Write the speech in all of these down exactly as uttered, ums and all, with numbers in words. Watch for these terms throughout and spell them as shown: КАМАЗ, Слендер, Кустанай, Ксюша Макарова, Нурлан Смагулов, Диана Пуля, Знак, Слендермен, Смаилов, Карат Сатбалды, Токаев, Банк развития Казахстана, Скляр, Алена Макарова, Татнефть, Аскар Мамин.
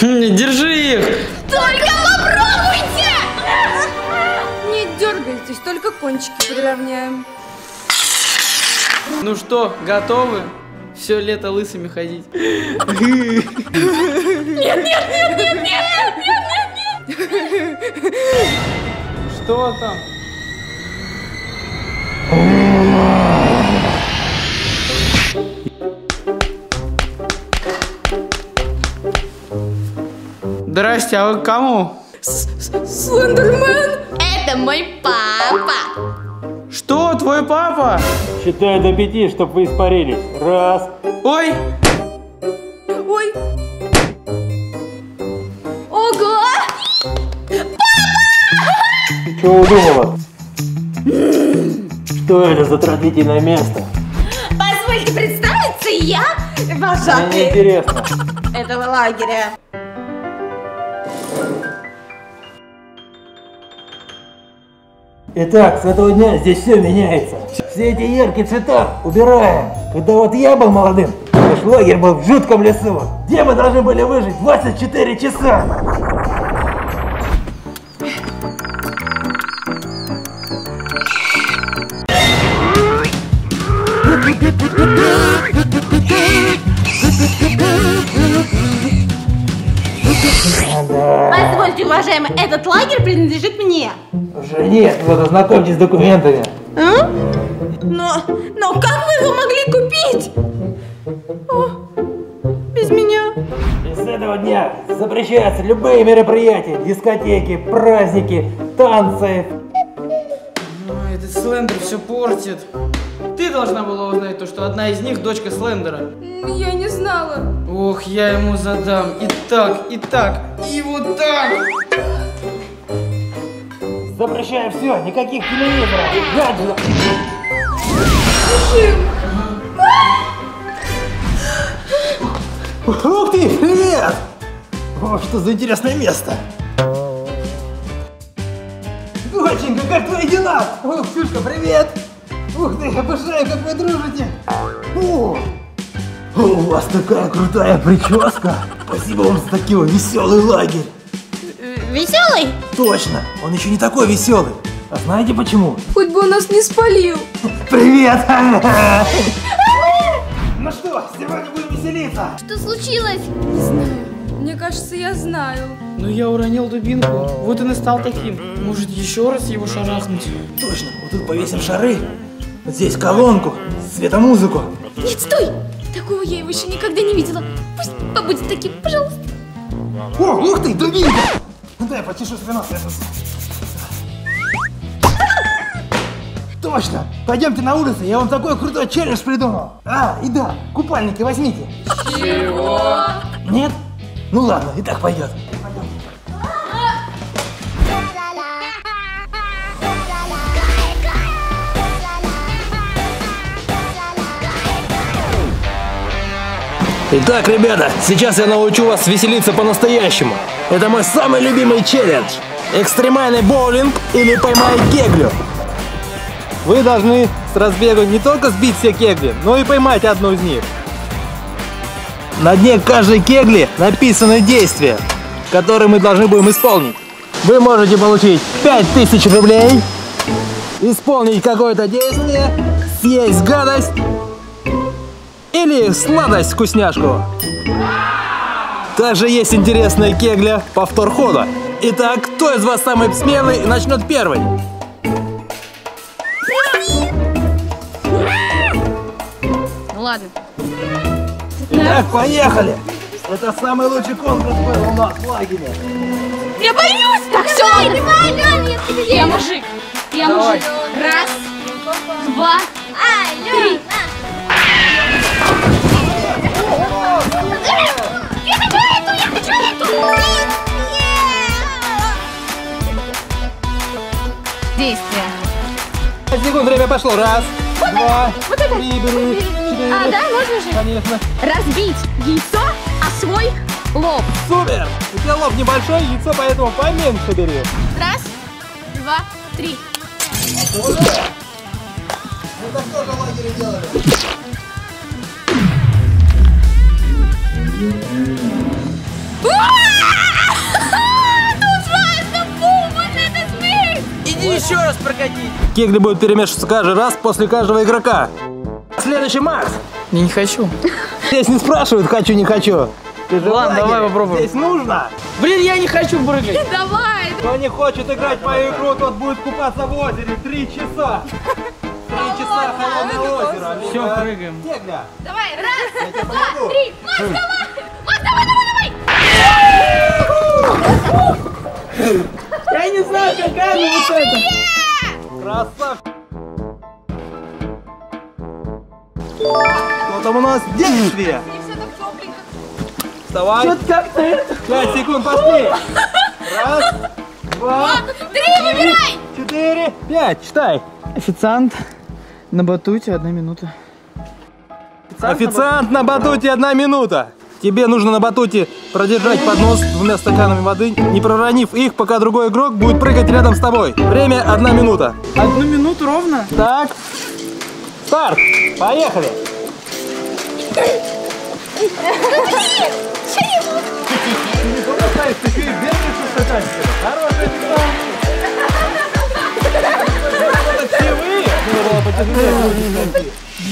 Держи их! Только попробуйте! Не дергайтесь, только кончики подровняем. Ну что, готовы? Все лето лысыми ходить. Нет, нет, нет, нет, нет, нет, нет, нет. Что там? Здрасте, а вы к кому? Слендермен! Это мой папа! Что, твой папа? Считай до пяти, чтобы вы испарились. Раз. Ой! Ой! Ого! Папа! Чего удумала? Что это за традиционное место? Позвольте представиться, я вожатый. Мне интересно. Этого лагеря. Итак, с этого дня здесь все меняется. Все эти яркие цвета убираем. Когда вот я был молодым, наш лагерь был в жутком лесу, где мы должны были выжить двадцать четыре часа. Позвольте, уважаемый, этот лагерь принадлежит мне. Уже нет, вот ознакомьтесь с документами. А? Но, но как вы его могли купить? О, без меня. И с этого дня запрещаются любые мероприятия, дискотеки, праздники, танцы. Ой, этот Слендер все портит. Ты должна была узнать то, что одна из них дочка Слендера. Я не знала. Ох, я ему задам. И так, и так, и вот так. Запрещаю все, никаких телевизоров, гаджетов. Ух ты, привет! О, что за интересное место. Доченька, как твои дела? О, Ксюшка, привет! Ух ты, обожаю, как вы дружите! О, у вас такая крутая прическа! Спасибо вам за такой веселый лагерь! Веселый? Точно! Он еще не такой веселый! А знаете почему? Хоть бы он нас не спалил! Привет! Ну что, сегодня будем веселиться! Что случилось? Не знаю. Мне кажется, я знаю. Но я уронил дубинку. Вот он и стал таким. Может, еще раз его шарахнуть? Точно! Вот тут повесим шары. Вот здесь колонку, светомузыку. Нет, стой! Такого я его еще никогда не видела. Пусть побудет таким, пожалуйста. О, ух ты, дубинка! Дай я почешу спину. Точно! Пойдемте на улицу, я вам такой крутой челлендж придумал. А, и да, купальники возьмите. Чего? Нет? Ну ладно, и так пойдет. Итак, ребята, сейчас я научу вас веселиться по-настоящему. Это мой самый любимый челлендж. Экстремальный боулинг или поймай кеглю. Вы должны с разбега не только сбить все кегли, но и поймать одну из них. На дне каждой кегли написаны действия, которые мы должны будем исполнить. Вы можете получить пять тысяч рублей, исполнить какое-то действие, съесть гадость, или сладость вкусняшку. Также есть интересная кегля повтор хода. Итак, кто из вас самый смелый начнет первый? Ну ладно. Итак, поехали! Это самый лучший конкурс был у нас в лагере. Я боюсь! Так, все, ладно. Я мужик. Я мужик. Раз, два, три. Действие. Секунд, время пошло. Раз, вот два, это, вот это. Три, бери, четыре. А, да, можно же? Конечно. Разбить яйцо, а свой лоб. Супер! У тебя лоб небольшой, яйцо поэтому поменьше бери. Раз, два, три. Вот так тоже в лагере делали. Ура! еще раз прокатить. Кегли будут перемешиваться каждый раз после каждого игрока. Следующий Макс. Я не хочу. Здесь не спрашивают, хочу, не хочу. Ладно, давай попробуем. Здесь нужно. Блин, я не хочу брыкать. Давай. Кто не хочет играть в мою игру, тот будет купаться в озере три часа. Три часа холодного озера. Все, прыгаем. Кегля. Давай, раз, два, три. Макс, давай. Макс, давай, давай, давай. Я не знаю, какая она вот эта. Красавчик. Что там у нас? Действие. И все так тепленько. Вставай. Что-то как-то это. пять секунд, пошли. Раз, два, три, выбирай. Четыре, пять, читай. Официант на батуте, одна минута. Официант на батуте, одна минута. Тебе нужно на батуте продержать поднос двумя стаканами воды, не проронив их, пока другой игрок будет прыгать рядом с тобой. Время одна минута. Одну минуту ровно? Так. Старт. Поехали.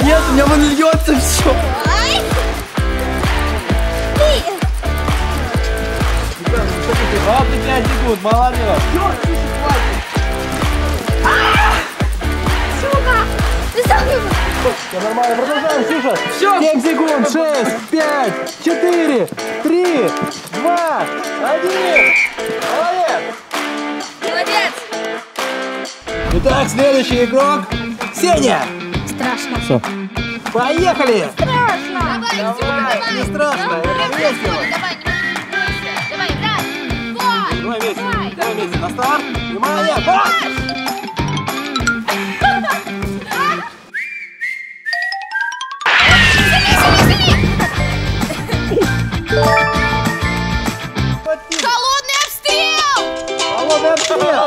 Нет, у меня вон льется все. двадцать пять секунд, молодец! Сука! Ты сам не можешь! Все нормально, продолжаем, Ксюша! семь секунд, шесть, пять, четыре, три, два, один! Молодец! Молодец! Итак, следующий игрок Сеня! Страшно! Все. Поехали! Страшно! Давай, давай, давай! Не страшно! Давай, Давай вместе, давай вместе, на старт, внимание, марш! Холодный обстрел! Холодный обстрел!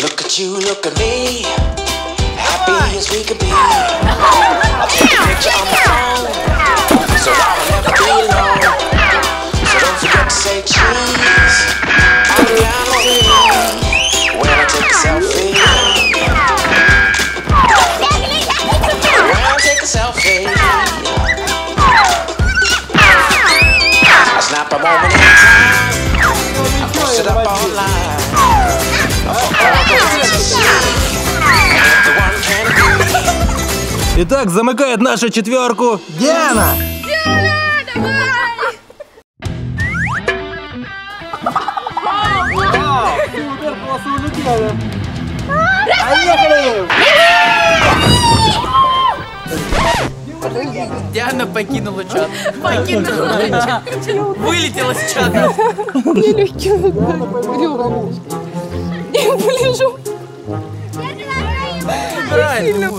Look at you, look at me, happy as we could be. I'll take a picture on my phone, so I'll never be alone. So don't forget to say cheese. I'm down on the line when I take a selfie. When I take a selfie, I snap a moment in time. I post it up online. Everyone can agree. Итак, замыкает нашу четверку Диана. Диана покинула чат. Покинула чат. Вылетела с чата. Мне легкий удар. Я полежу. Правильно.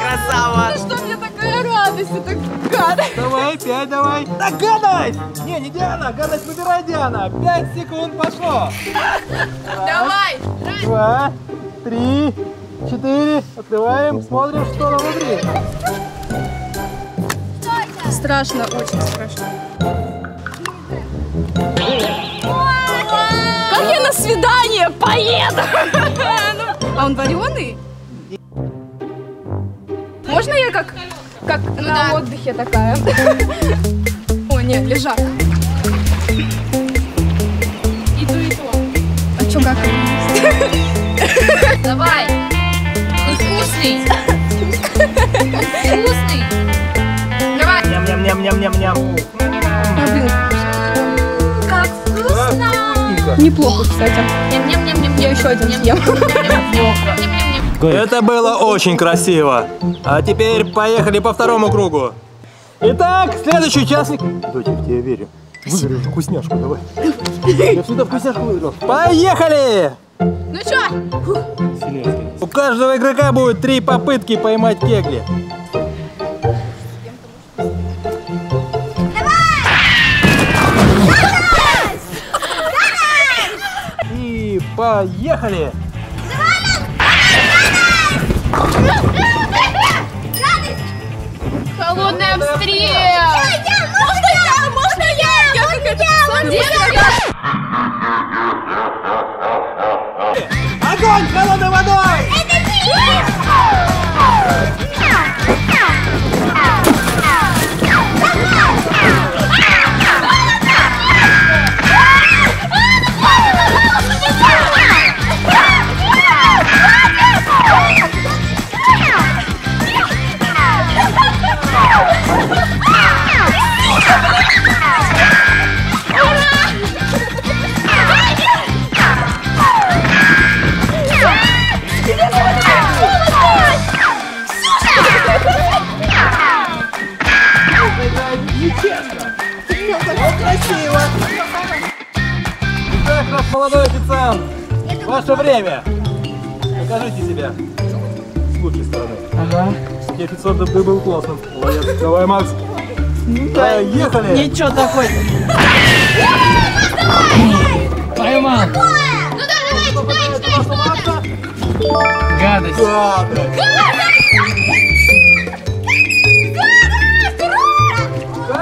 Красава. Ну что мне такая радость? Это гадость. Давай, пять, давай. Да гадость! Не, не Диана, гадость выбирай, Диана. Пять секунд пошло. Давай. Раз, два, три, четыре. Открываем, смотрим, что там внутри. Страшно, очень страшно. Как я на свидание поеду? А он вареный? Можно я как, как ну, на да. отдыхе такая? О, нет, лежак. И то, и то. А что, как? Давай. Ну, вкусный. Вкусный. Давай. Ням-ням-ням-ням-ням-ням. Как вкусно. Неплохо, кстати. Ням-ням-ням-ням. Я еще один съем. Это было очень красиво. А теперь поехали по второму кругу. Итак, следующий участник. Дочек, я тебе верю. Выберешь вкусняшку, давай. Я всегда вкусняшку выберу. Поехали! Ну что? У каждого игрока будет три попытки поймать кегли. Давай! И поехали! Холодный обстрел! Огонь холодной водой! Это красиво! Итак, наш молодой официант, ваше время! Покажите себя с лучшей стороны. Ага. Все официанты, ты был классным. Молодец. Давай, Макс. Поехали! Ничего такое! Поймал! Ну да, давай, читай, читай, что это! Гадость!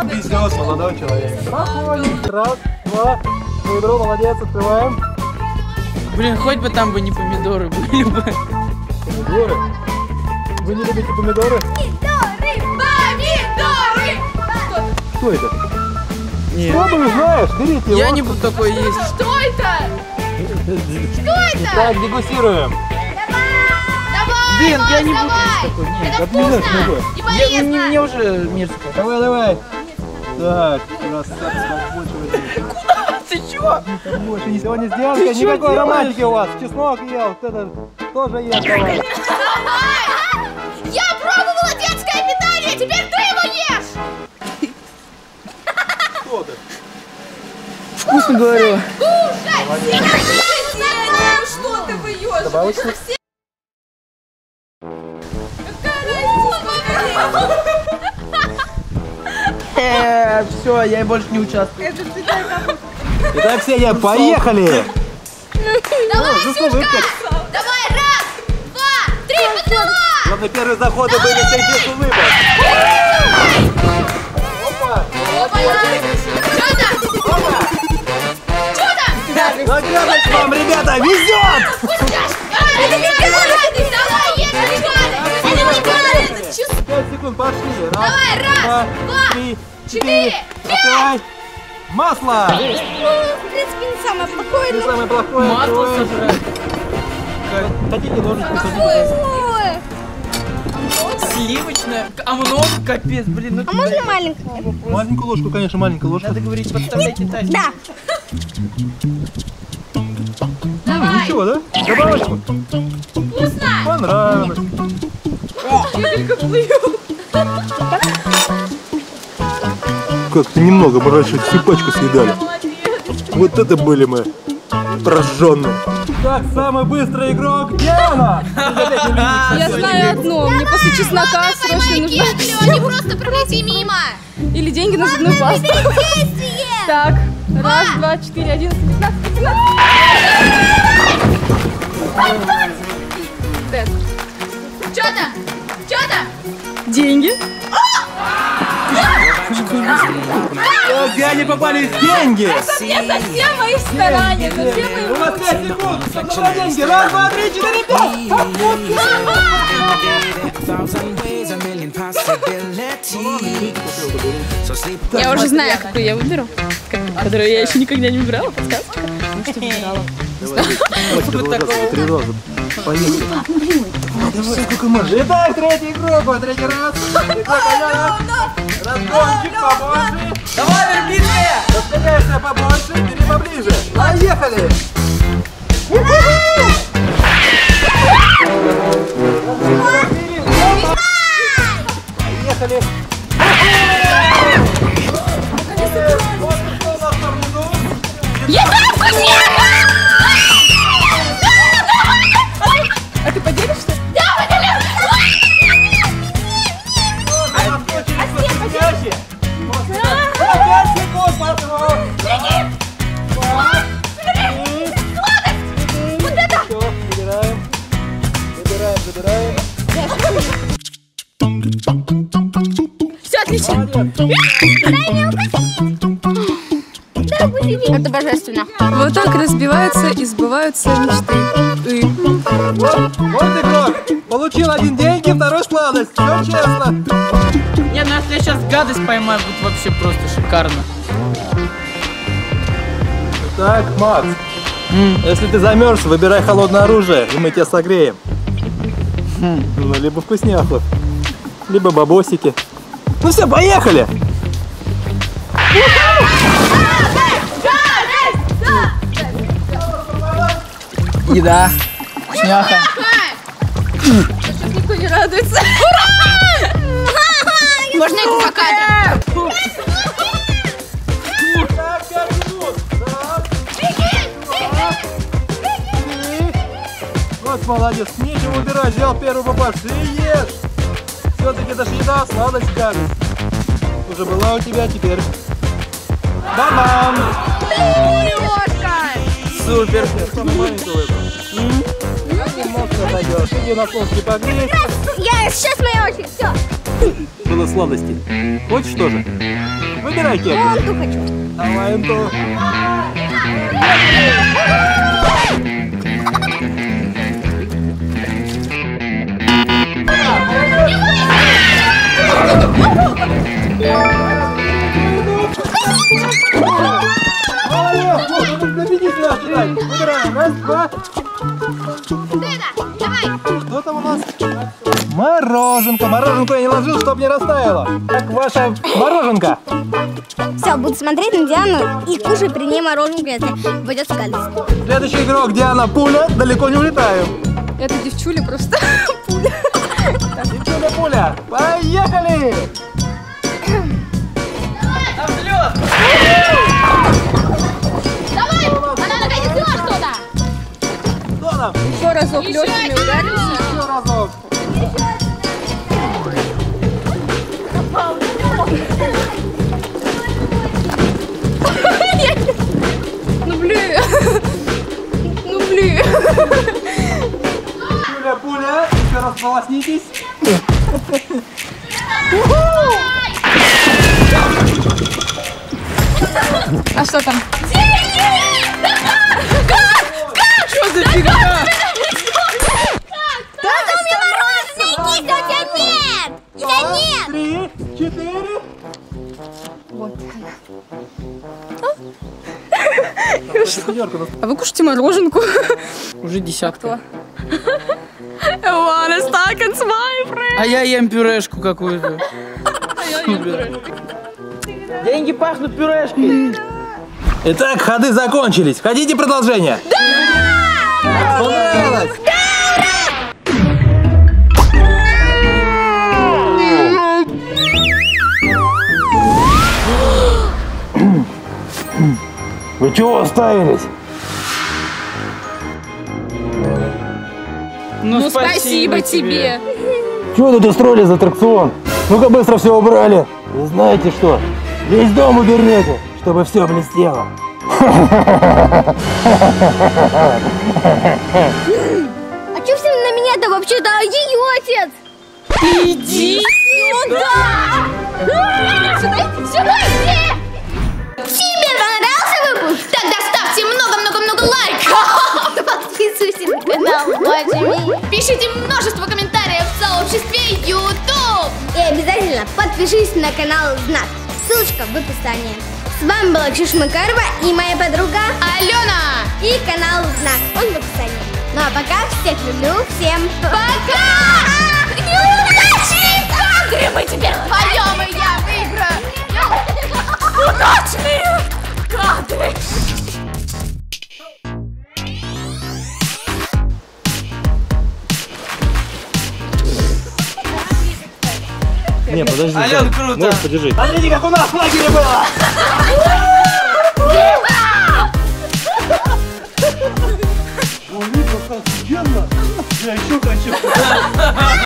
Веселый молодой человек. Проходит. Раз, два. Ведро, молодец, открываем. Блин, хоть бы там бы не помидоры были бы. Помидоры? Вы не любите помидоры? Помидоры! Помидоры! Что это? Нет. Что ты знаешь? Берите Я его. не буду такое есть. Что это? Что это? Так, дегустируем. Блин, я не буду есть такой. Нет, это вкусно. Я, мне, мне уже мерзко. Давай, давай. Так, красавица, отмочивайте. Куда? Ты чего? Сегодня сделка, никакой романтики у вас. Чеснок ел, вот это тоже ел. Я пробовала детское питание, теперь ты его ешь. Что ты? Вкусно говорила. Кушай! Что ты выешь? Эээ, все, я больше не участвую. Итак, все, я, поехали! Давай, Сюшка! Давай, раз, два, три, поцелуй! Главное, первые заходы были среди улыбок. Опа! Чудо! Чудо! Наградочка вам, ребята, везет! Это не гадость! Давай, ешь, гадость! Это не гадость! пять секунд, пошли! Давай, раз, два, четыре, пять! Масло! Ну, в принципе, не самое плохое. Не самое плохое. Масло сожрать. Хотите ножичку? Какое? Сливочное. А много? Капец, блин. Ну, а можно дай... маленькую? Маленькую ложку, конечно, маленькую ложку. Надо говорить, подставляйте тазик. Да. Давай. Ничего, да? Добавочку. Вкусно. Понравилось. Чуделька плывет. Как-то немного, мы раньше всю пачку съедали. Вот это были мы прожженные. Так, самый быстрый игрок Диана! Я знаю одно, мне после чеснока срочно нужно... Не просто пролети мимо! Или деньги на зубную пасту. Так, раз, два, четыре, одиннадцать, пятнадцать, пятнадцать. Чё там? Чё там? Деньги. Они попались деньги! Это мне за все мои старания, за все мои... У вас пять секунд, собрали деньги! Раз, два, три, четыре, пять! Я уже знаю, какую я выберу, которую я еще никогда не выбирала, подсказка. Итак, третий игрок, по третий раз. Разгончик побольше. Давай, вербильная! Распределяйся побольше или поближе. Поехали! Поехали! А ты поделишься? Я поделюсь! А все поделишься? пять секунд, пожалуйста! Беги! Сладость! Вот это! Все, забираем. Забираем, забираем. Все, отлично! Молодец! Это божественно. Вот так разбиваются и сбываются мечты. И... Вот ты как! Получил один деньги, второй сладость. Все честно. Не, ну если я сейчас гадость поймаю, будет вообще просто шикарно. Так, Макс, mm. если ты замерз, выбирай холодное оружие, и мы тебя согреем. Mm. Ну, либо вкусняху, либо бабосики. Ну все, поехали! Еда, вкусняха. Сейчас никто не радуется. Ура! Можно идти по кадру? Вот молодец, нечего убирать, взял первую попавшую и ешь. Все-таки даже еда, сладость, гадость. Уже была у тебя, теперь. Бам-бам! Супер! Иди на солнце погреть. Я сейчас моя очередь, все. Было сладости. Хочешь тоже? Выбирай кем. Я инту хочу. Давай инту. Раз, два. Что там у нас? Мороженка. Мороженку я не ложил, чтоб не растаяло. Как ваша мороженка? Все, буду смотреть на Диану и кушать при ней мороженку, если пойдет в гадость. Следующий игрок Диана Пуля. Далеко не улетаю. Это девчуля просто. Пуля. Девчуля Пуля. Поехали! Еще разок легкими ударились. Еще разок. Ну блин. Ну блин. Пуля, пуля. Еще раз полоснитесь. А что там? Да, да, да, да, да, у меня мороженое, Никита, у тебя нет! У тебя нет! Три, четыре. Вот она. А вы кушаете мороженку? Уже десятка. А я ем пюрешку какую-то. Деньги пахнут пюрешкой. Итак, ходы закончились. Хотите продолжение? Да! Вы чего оставились? Ну, ну спасибо, спасибо тебе. Чего тут устроили за аттракцион? Ну-ка быстро все убрали. Вы знаете что? Весь дом уберете, чтобы все блестело. А чё все на меня-то вообще-то? Её отец! Иди сюда! Сюда, сюда, все! Тебе понравился выпуск? Тогда ставьте много-много-много лайков! Подписывайтесь на канал. Пишите множество комментариев в сообществе YouTube. И обязательно подпишись на канал Знак. Ссылочка в описании. С вами была Ксюша Макарова и моя подруга Алена. И канал Знак, он в описании. Ну а пока, всех люблю, всем пока! Неудачи! Кадры мы теперь поем, и я выиграю! Удачные кадры! Не, подожди. Ален, круто. Можешь подержать. Смотрите, как у нас в лагере было. О, Вика, офигенно. Я еще хочу.